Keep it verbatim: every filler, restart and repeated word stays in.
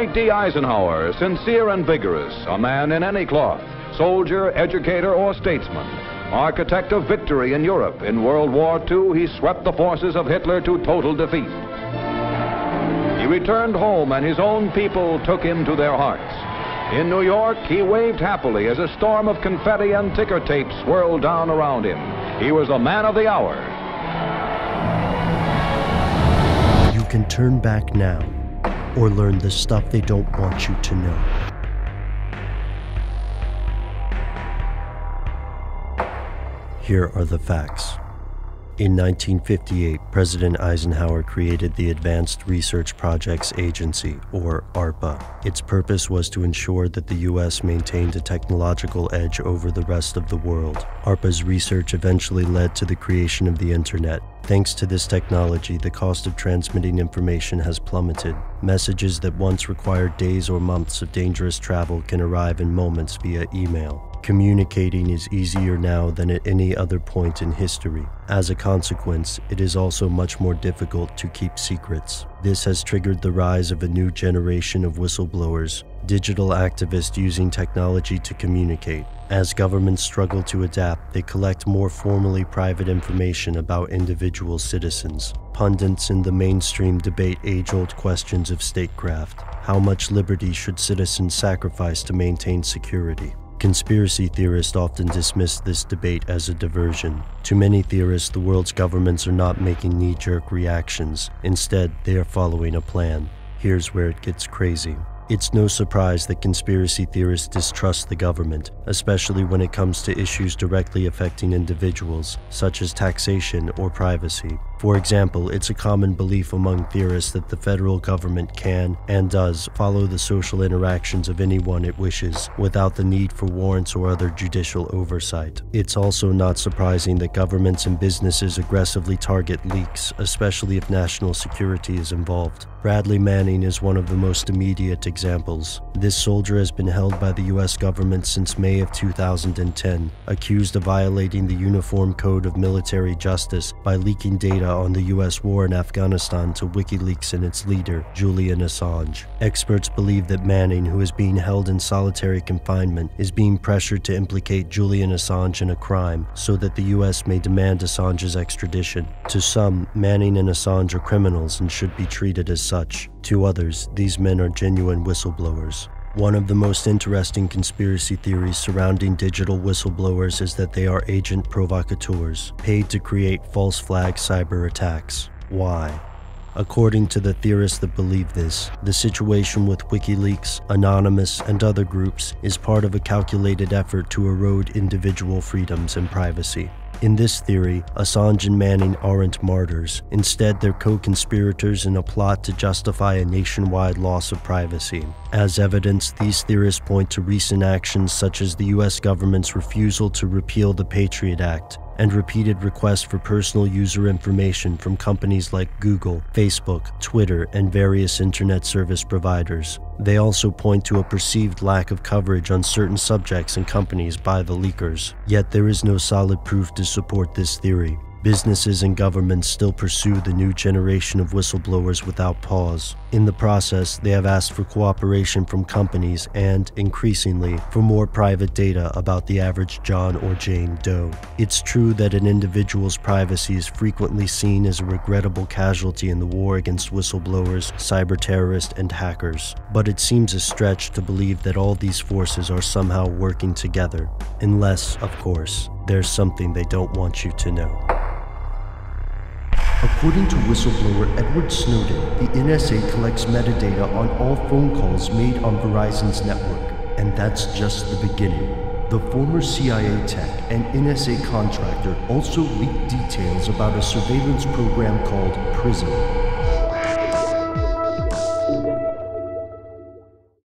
Dwight D. Eisenhower, sincere and vigorous, a man in any cloth, soldier, educator, or statesman, architect of victory in Europe. In World War Two, he swept the forces of Hitler to total defeat. He returned home and his own people took him to their hearts. In New York, he waved happily as a storm of confetti and ticker tape swirled down around him. He was a man of the hour. You can turn back now, or learn the stuff they don't want you to know. Here are the facts. In nineteen fifty-eight, President Eisenhower created the Advanced Research Projects Agency, or ARPA. Its purpose was to ensure that the U S maintained a technological edge over the rest of the world. ARPA's research eventually led to the creation of the Internet. Thanks to this technology, the cost of transmitting information has plummeted. Messages that once required days or months of dangerous travel can arrive in moments via email. Communicating is easier now than at any other point in history. As a consequence, it is also much more difficult to keep secrets. This has triggered the rise of a new generation of whistleblowers, digital activists using technology to communicate. As governments struggle to adapt, they collect more formally private information about individual citizens. Pundits in the mainstream debate age-old questions of statecraft. How much liberty should citizens sacrifice to maintain security? Conspiracy theorists often dismiss this debate as a diversion. To many theorists, the world's governments are not making knee-jerk reactions. Instead, they are following a plan. Here's where it gets crazy. It's no surprise that conspiracy theorists distrust the government, especially when it comes to issues directly affecting individuals, such as taxation or privacy. For example, it's a common belief among theorists that the federal government can, and does, follow the social interactions of anyone it wishes, without the need for warrants or other judicial oversight. It's also not surprising that governments and businesses aggressively target leaks, especially if national security is involved. Bradley Manning is one of the most immediate examples. This soldier has been held by the U S government since May of two thousand ten, accused of violating the Uniform Code of Military Justice by leaking data on the U S war in Afghanistan to WikiLeaks and its leader, Julian Assange. Experts believe that Manning, who is being held in solitary confinement, is being pressured to implicate Julian Assange in a crime so that the U S may demand Assange's extradition. To some, Manning and Assange are criminals and should be treated as such. To others, these men are genuine whistleblowers. One of the most interesting conspiracy theories surrounding digital whistleblowers is that they are agent provocateurs, paid to create false flag cyber attacks. Why? According to the theorists that believe this, the situation with WikiLeaks, Anonymous, and other groups is part of a calculated effort to erode individual freedoms and privacy. In this theory, Assange and Manning aren't martyrs. Instead, they're co-conspirators in a plot to justify a nationwide loss of privacy. As evidence, these theorists point to recent actions such as the U S government's refusal to repeal the Patriot Act, and repeated requests for personal user information from companies like Google, Facebook, Twitter, and various internet service providers. They also point to a perceived lack of coverage on certain subjects and companies by the leakers. Yet there is no solid proof to support this theory. Businesses and governments still pursue the new generation of whistleblowers without pause. In the process, they have asked for cooperation from companies and, increasingly, for more private data about the average John or Jane Doe. It's true that an individual's privacy is frequently seen as a regrettable casualty in the war against whistleblowers, cyber terrorists, and hackers. But it seems a stretch to believe that all these forces are somehow working together. Unless, of course, there's something they don't want you to know. According to whistleblower Edward Snowden, the N S A collects metadata on all phone calls made on Verizon's network. And that's just the beginning. The former C I A tech and N S A contractor also leaked details about a surveillance program called PRISM.